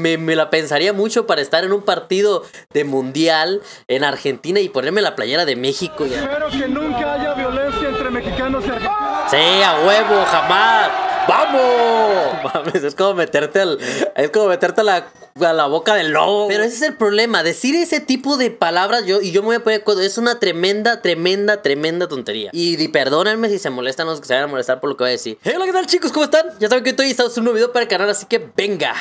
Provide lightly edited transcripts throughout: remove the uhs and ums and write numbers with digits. Me la pensaría mucho para estar en un partido de mundial en Argentina y ponerme la playera de México. Ya. Espero que nunca haya violencia entre mexicanos y argentinos. Sí, a huevo, jamás. ¡Vamos! Mames, es como meterte a la boca del lobo. Pero ese es el problema, decir ese tipo de palabras yo me voy a poner codo. Es una tremenda tontería. Y perdónenme si se molestan los que se van a molestar por lo que voy a decir. Hey, hola, ¿qué tal, chicos? ¿Cómo están? Ya saben que hoy estamos en un nuevo video para el canal, así que venga.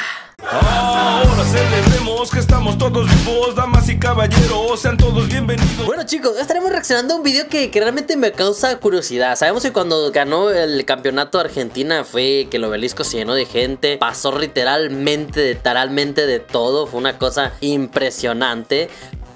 Ahora celebremos que estamos todos vivos, damas y caballeros, sean todos bienvenidos. Bueno, chicos, estaremos reaccionando a un video que realmente me causa curiosidad. Sabemos que cuando ganó el campeonato de Argentina fue que el obelisco se llenó de gente, pasó literalmente de todo, fue una cosa impresionante.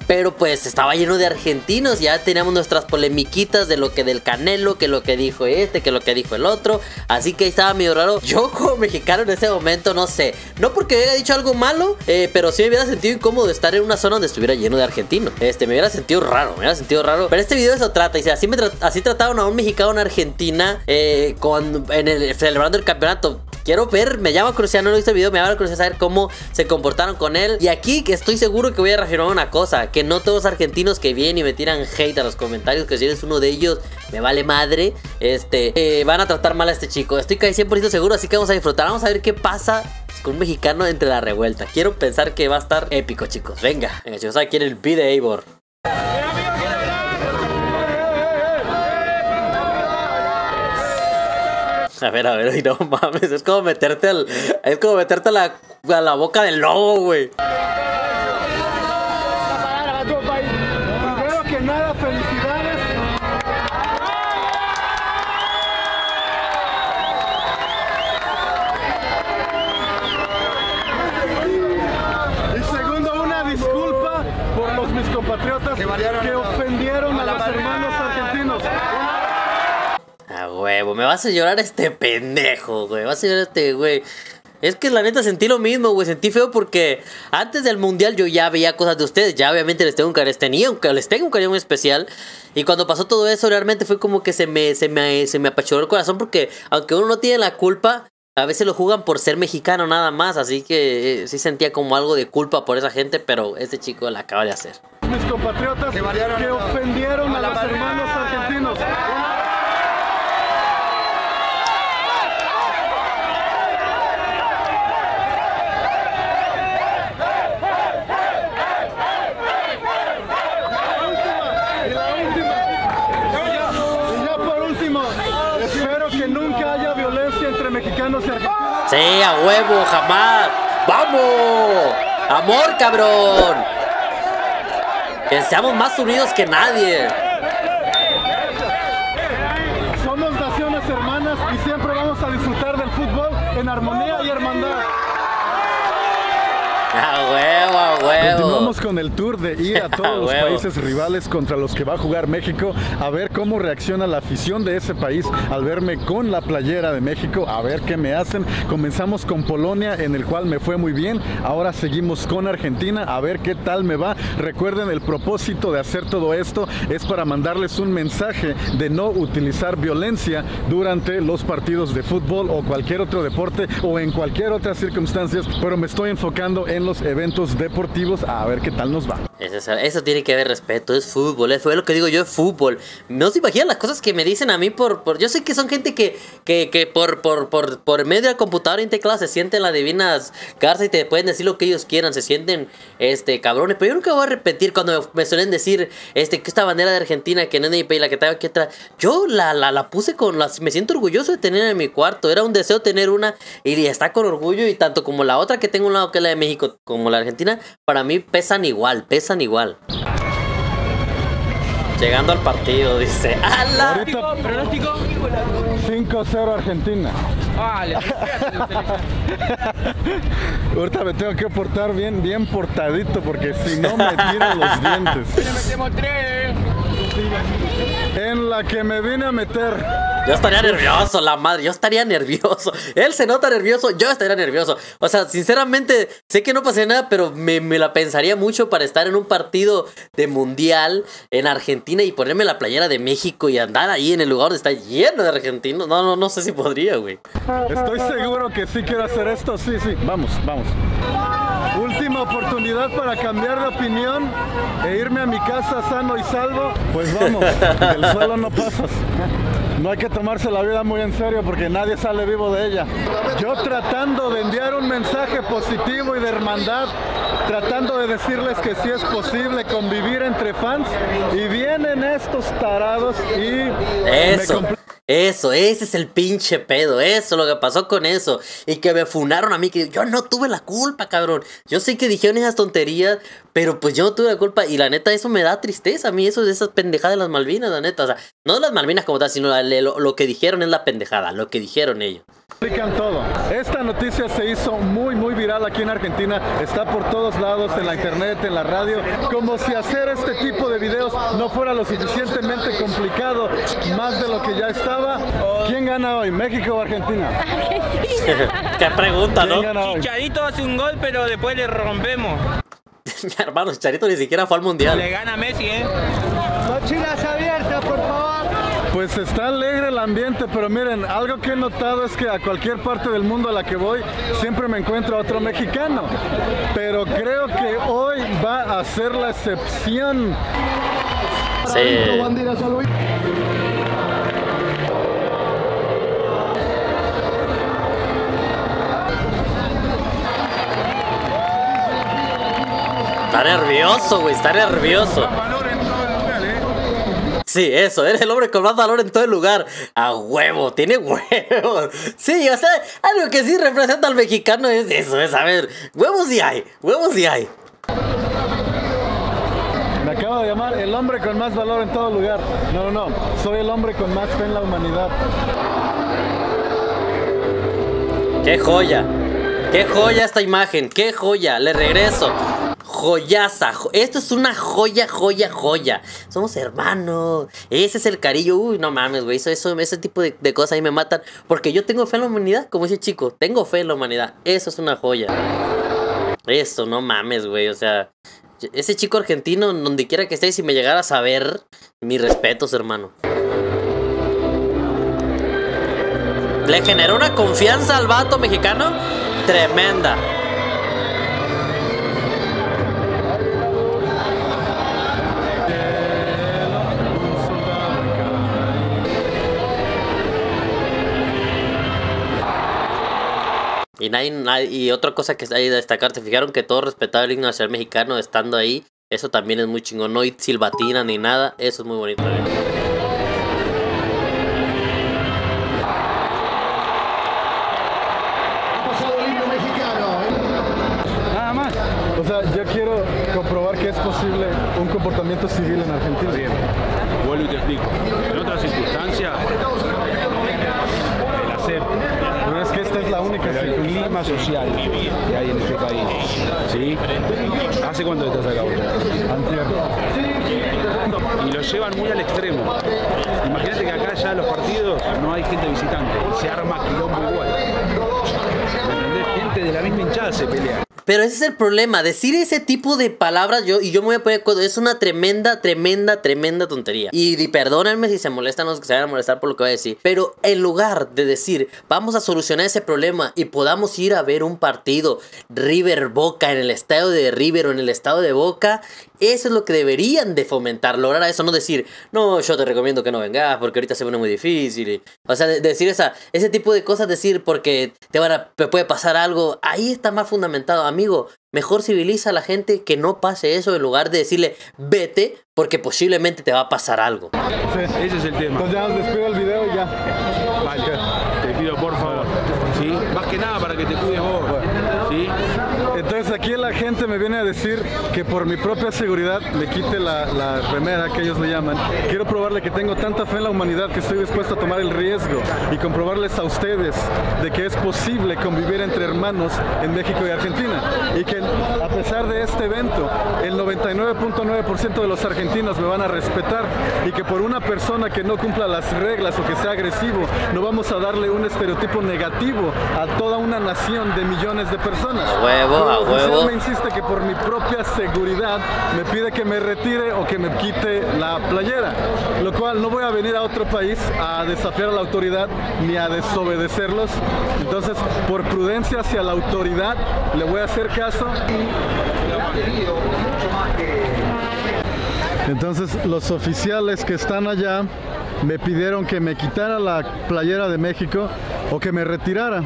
Pero pues estaba lleno de argentinos. Ya teníamos nuestras polemiquitas de lo que del Canelo, que lo que dijo este, que lo que dijo el otro. Así que estaba medio raro. Yo como mexicano en ese momento, no sé, no porque hubiera dicho algo malo, pero sí me hubiera sentido incómodo estar en una zona donde estuviera lleno de argentinos. Me hubiera sentido raro, Pero este video eso trata. Dice, así trataron a un mexicano en Argentina celebrando el campeonato. Quiero ver, me llama Cruciano, no lo he visto el video, me llama Cruciano a saber cómo se comportaron con él. Y aquí estoy seguro que voy a reaccionar a una cosa, que no todos los argentinos que vienen y me tiran hate a los comentarios, que si eres uno de ellos, me vale madre, van a tratar mal a este chico. Estoy casi 100% seguro, así que vamos a disfrutar, vamos a ver qué pasa con un mexicano entre la revuelta. Quiero pensar que va a estar épico, chicos, venga. Venga, chicos, aquí en el video. A ver, no mames, es como meterte a la boca del lobo, güey. Primero que nada, felicidades. Y segundo, una disculpa por mis compatriotas que ofendieron a los hermanos argentinos. A huevo, me vas a llorar este pendejo, güey. Vas a llorar este, güey. Es que la neta sentí lo mismo, güey. Sentí feo porque antes del mundial yo ya veía cosas de ustedes. Ya obviamente les tengo un cariño especial. Y cuando pasó todo eso realmente fue como que se me apachurró el corazón. Porque aunque uno no tiene la culpa, a veces lo juegan por ser mexicano nada más. Así que sí sentía como algo de culpa por esa gente. Pero este chico la acaba de hacer. Mis compatriotas que ofendieron a los hermanos argentinos. Sí, a huevo, jamás. ¡Vamos! ¡Amor, cabrón! Que seamos más unidos que nadie. Somos naciones hermanas y siempre vamos a disfrutar del fútbol en armonía y hermandad. A huevo, a huevo. Continuamos con el tour de ir a todos los países rivales contra los que va a jugar México, a ver cómo reacciona la afición de ese país al verme con la playera de México, a ver qué me hacen. Comenzamos con Polonia, en el cual me fue muy bien. Ahora seguimos con Argentina, a ver qué tal me va. Recuerden, el propósito de hacer todo esto es para mandarles un mensaje de no utilizar violencia durante los partidos de fútbol o cualquier otro deporte o en cualquier otra circunstancia, pero me estoy enfocando en los eventos deportivos, a ver qué tal nos va. Eso tiene que haber respeto, es fútbol, es lo que digo yo, es fútbol. No se imaginan las cosas que me dicen a mí yo sé que son gente que por medio del computador y teclado se sienten las divinas garzas y te pueden decir lo que ellos quieran, se sienten cabrones, pero yo nunca voy a repetir cuando me suelen decir que esta bandera de Argentina que no es de mi país, la que tengo aquí atrás, yo la puse me siento orgulloso de tener en mi cuarto, era un deseo tener una y está con orgullo, y tanto como la otra que tengo a un lado que es la de México como la Argentina, para mí pesan igual. Llegando al partido, dice ¡ala! ¿Pronóstico? 5-0 Argentina. Ahorita me tengo que portar bien portadito, porque si no me tiro los dientes. Le metemos 3. En la que me vine a meter. Yo estaría nervioso, la madre, yo estaría nervioso. Él se nota nervioso, yo estaría nervioso. O sea, sinceramente, sé que no pasaría nada, pero me la pensaría mucho para estar en un partido de mundial en Argentina y ponerme la playera de México y andar ahí en el lugar donde está lleno de argentinos. No sé si podría, güey. Estoy seguro que sí quiero hacer esto, sí. Vamos. Última oportunidad para cambiar de opinión e irme a mi casa sano y salvo. Pues vamos, del suelo no pasas. No hay que tomarse la vida muy en serio porque nadie sale vivo de ella. Yo tratando de enviar un mensaje positivo y de hermandad, tratando de decirles que sí es posible convivir entre fans, y vienen estos tarados y... Eso. Eso, ese es el pinche pedo, eso, lo que pasó con eso. Y que me funaron a mí, que yo no tuve la culpa, cabrón. Yo sé que dijeron esas tonterías, pero pues yo no tuve la culpa. Y la neta, eso me da tristeza a mí, eso de esas pendejadas de las Malvinas, la neta. O sea, no de las Malvinas como tal, sino lo que dijeron es la pendejada, lo que dijeron ellos. Explican todo. Esta noticia se hizo muy viral aquí en Argentina. Está por todos lados, en la internet, en la radio. Como si hacer este tipo de videos no fuera lo suficientemente complicado, más de lo que ya está. ¿Quién gana hoy, México o Argentina? Argentina. Qué pregunta, ¿no? Chicharito hace un gol, pero después le rompemos. Mi hermano, Chicharito ni siquiera fue al mundial. Le gana Messi, ¿eh? Mochilas abiertas, por favor. Pues está alegre el ambiente, pero miren, algo que he notado es que a cualquier parte del mundo a la que voy, siempre me encuentro a otro mexicano. Pero creo que hoy va a ser la excepción. Sí. Está nervioso, güey, está nervioso. Sí, eso, eres el hombre con más valor en todo el lugar. A huevo, tiene huevos. Sí, o sea, algo que sí representa al mexicano es eso, es, a ver, huevos sí hay, huevos sí hay. Me acabo de llamar el hombre con más valor en todo lugar. No, soy el hombre con más fe en la humanidad. ¡Qué joya! ¡Qué joya esta imagen! ¡Qué joya! Le regreso. Joyaza, esto es una joya. Somos hermanos. Ese es el cariño. Uy, no mames, güey. Ese tipo de cosas ahí me matan. Porque yo tengo fe en la humanidad, como ese chico. Tengo fe en la humanidad. Eso es una joya. Eso, no mames, güey. O sea, ese chico argentino, donde quiera que esté, si me llegara a saber, mis respetos, hermano. Le generó una confianza al vato mexicano tremenda. Y, y otra cosa que hay que destacar, ¿te fijaron que todo respetaba el himno nacional mexicano estando ahí? Eso también es muy chingón, no hay silbatina ni nada, eso es muy bonito también. Nada más, o sea, yo quiero comprobar que es posible un comportamiento civil en Argentina. Bien, vuelvo y te explico, en otras circunstancias, el hacer... Es que esta es la única clima social que hay en este país. ¿Sí? ¿Hace cuánto estás acá? Antier. Y lo llevan muy al extremo. Imagínate que acá ya en los partidos no hay gente visitante. Se arma quilombo igual. Gente de la misma hinchada se pelea. Pero ese es el problema, decir ese tipo de palabras, yo me voy a poner de acuerdo, es una tremenda tontería. Y perdónenme si se molestan los que se van a molestar por lo que voy a decir, pero en lugar de decir, vamos a solucionar ese problema y podamos ir a ver un partido River Boca en el estadio de River o en el estadio de Boca, eso es lo que deberían de fomentar, lograr eso, no decir, no, yo te recomiendo que no vengas porque ahorita se pone muy difícil. O sea, decir ese tipo de cosas, decir porque te puede pasar algo, ahí está más fundamentado. Amigo, mejor civiliza a la gente, que no pase eso en lugar de decirle vete porque posiblemente te va a pasar algo. Sí, ese es el tema. Entonces ya despido el video y ya. Vale, te pido por favor. ¿Sí? Más que nada para que te cuides vos. ¿Sí? Entonces aquí la gente me viene a decir que por mi propia seguridad le quite la remera que ellos le llaman. Quiero probarle que tengo tanta fe en la humanidad que estoy dispuesto a tomar el riesgo y comprobarles a ustedes de que es posible convivir entre hermanos en México y Argentina. Y que a pesar pesar de este evento, el 99.9% de los argentinos me van a respetar, y que por una persona que no cumpla las reglas o que sea agresivo, no vamos a darle un estereotipo negativo a toda una nación de millones de personas. A huevo, a huevo. Él me insiste que por mi propia seguridad me pide que me retire o que me quite la playera, lo cual no voy a venir a otro país a desafiar a la autoridad ni a desobedecerlos. Entonces, por prudencia hacia la autoridad, le voy a hacer caso. Entonces, los oficiales que están allá me pidieron que me quitara la playera de México o que me retirara.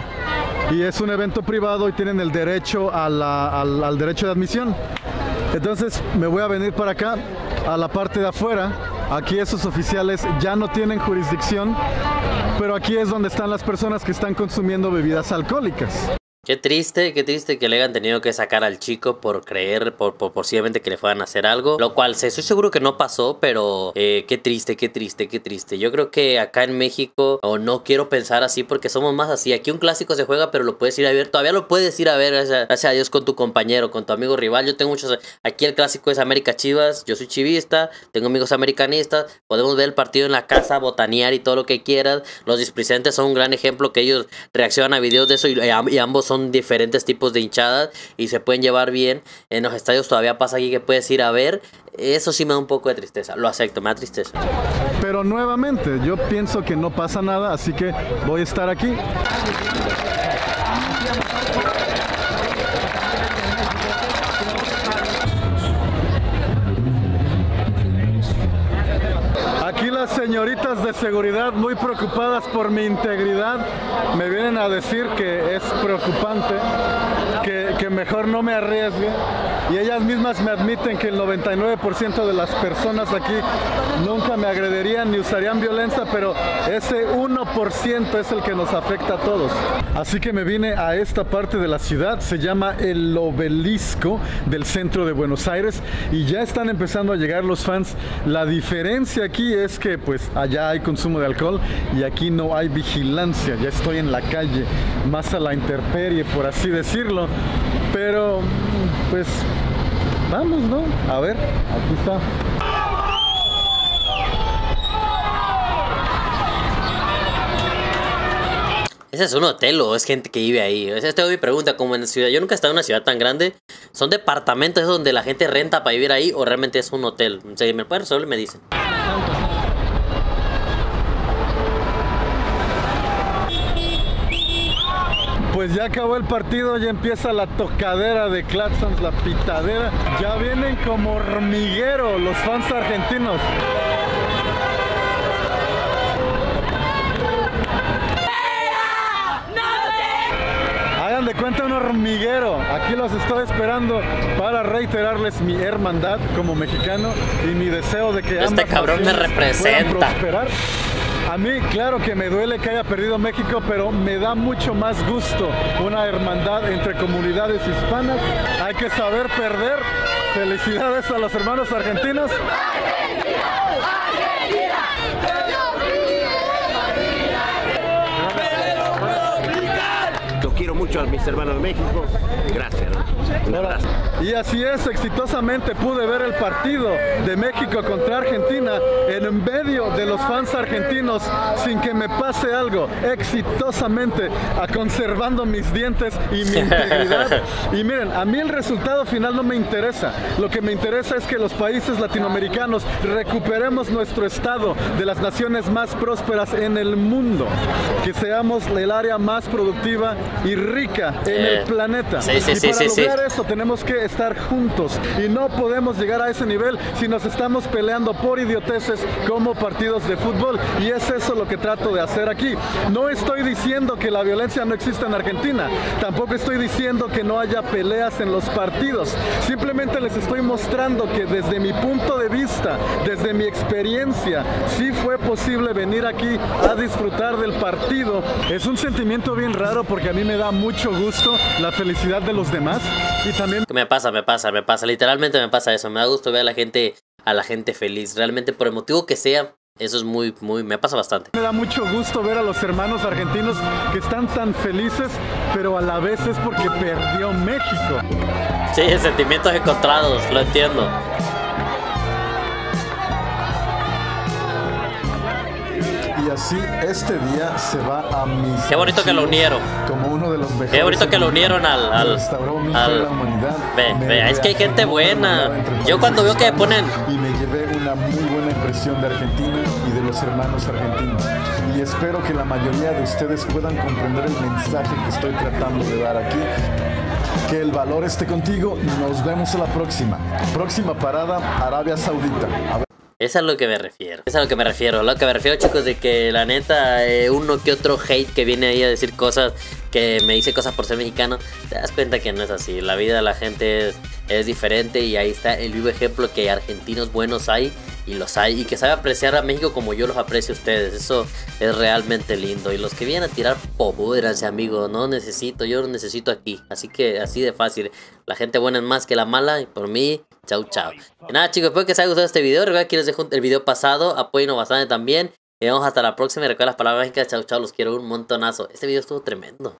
Y es un evento privado y tienen el derecho a al derecho de admisión. Entonces, me voy a venir para acá, a la parte de afuera. Aquí esos oficiales ya no tienen jurisdicción, pero aquí es donde están las personas que están consumiendo bebidas alcohólicas. Qué triste que le hayan tenido que sacar al chico por creer, por posiblemente que le fueran a hacer algo, lo cual estoy seguro que no pasó, pero qué triste, qué triste, qué triste. Yo creo que acá en México, o no quiero pensar así porque somos más así. Aquí un clásico se juega, pero lo puedes ir a ver, todavía lo puedes ir a ver, gracias a Dios, con tu compañero, con tu amigo rival. Yo tengo muchos, aquí el clásico es América Chivas, yo soy chivista, tengo amigos americanistas, podemos ver el partido en la casa, botanear y todo lo que quieras. Los displicentes son un gran ejemplo, que ellos reaccionan a videos de eso y ambos son diferentes tipos de hinchadas y se pueden llevar bien. En los estadios todavía pasa aquí que puedes ir a ver. Eso sí me da un poco de tristeza, lo acepto, me da tristeza. Pero nuevamente, yo pienso que no pasa nada, así que voy a estar aquí. Las señoritas de seguridad, muy preocupadas por mi integridad, me vienen a decir que es preocupante, que mejor no me arriesgue, y ellas mismas me admiten que el 99% de las personas aquí nunca me agredirían ni usarían violencia, pero ese 1% es el que nos afecta a todos. Así que me vine a esta parte de la ciudad, se llama el Obelisco del centro de Buenos Aires, y ya están empezando a llegar los fans. La diferencia aquí es que pues allá hay consumo de alcohol y aquí no hay vigilancia. Ya estoy en la calle, más a la intemperie, por así decirlo, pero pues vamos, ¿no? A ver, aquí está. ¿Ese es un hotel o es gente que vive ahí? Esta es mi pregunta, como en la ciudad. Yo nunca he estado en una ciudad tan grande. ¿Son departamentos donde la gente renta para vivir ahí o realmente es un hotel? Si me pueden resolver, me dicen. Pues ya acabó el partido, ya empieza la tocadera de claxons, la pitadera. Ya vienen como hormiguero los fans argentinos. Hagan de cuenta un hormiguero. Aquí los estoy esperando para reiterarles mi hermandad como mexicano y mi deseo de que ambas naciones puedan prosperar. A mí, claro que me duele que haya perdido México, pero me da mucho más gusto una hermandad entre comunidades hispanas. Hay que saber perder. Felicidades a los hermanos argentinos. Quiero mucho a mis hermanos de México. Gracias. Y así es, exitosamente pude ver el partido de México contra Argentina en medio de los fans argentinos sin que me pase algo. Exitosamente, conservando mis dientes y mi integridad. Y miren, a mí el resultado final no me interesa. Lo que me interesa es que los países latinoamericanos recuperemos nuestro estado de las naciones más prósperas en el mundo. Que seamos el área más productiva y rica en el planeta. Para lograr eso tenemos que estar juntos, y no podemos llegar a ese nivel si nos estamos peleando por idioteces como partidos de fútbol, y es eso lo que trato de hacer aquí. No estoy diciendo que la violencia no exista en Argentina, tampoco estoy diciendo que no haya peleas en los partidos, simplemente les estoy mostrando que desde mi punto de vista, desde mi experiencia, sí fue posible venir aquí a disfrutar del partido. Es un sentimiento bien raro porque a mí me da mucho gusto la felicidad de los demás y también... Me pasa, literalmente me pasa eso. Me da gusto ver a la gente feliz, realmente por el motivo que sea. Eso es muy, me pasa bastante. Me da mucho gusto ver a los hermanos argentinos que están tan felices, pero a la vez es porque perdió México. Sí, sentimientos encontrados, lo entiendo. Y así este día se va a mis... Qué bonito que lo unieron. Como uno de los mejores. Qué bonito que lo unieron al la humanidad. Ve, es que hay gente buena. Yo cuando veo que ponen... Y me llevé una muy buena impresión de Argentina y de los hermanos argentinos. Y espero que la mayoría de ustedes puedan comprender el mensaje que estoy tratando de dar aquí. Que el valor esté contigo. Nos vemos a la próxima. Próxima parada, Arabia Saudita. Es a lo que me refiero. Chicos, de que la neta, uno que otro hate que viene ahí a decir cosas, que me dice cosas por ser mexicano, te das cuenta que no es así. La vida de la gente es diferente, y ahí está el vivo ejemplo que argentinos buenos hay, y los hay, y que sabe apreciar a México como yo los aprecio a ustedes. Eso es realmente lindo. Y los que vienen a tirar, pudranse, amigos. No necesito, yo no necesito aquí. Así que así de fácil. La gente buena es más que la mala, y por mí... Chau, chau. Y nada, chicos, espero que les haya gustado este video. Recuerden que les dejo el video pasado. Apóyennos bastante también. Y vamos hasta la próxima. Y recuerden las palabras mágicas. Chau, chau. Los quiero un montonazo. Este video estuvo tremendo.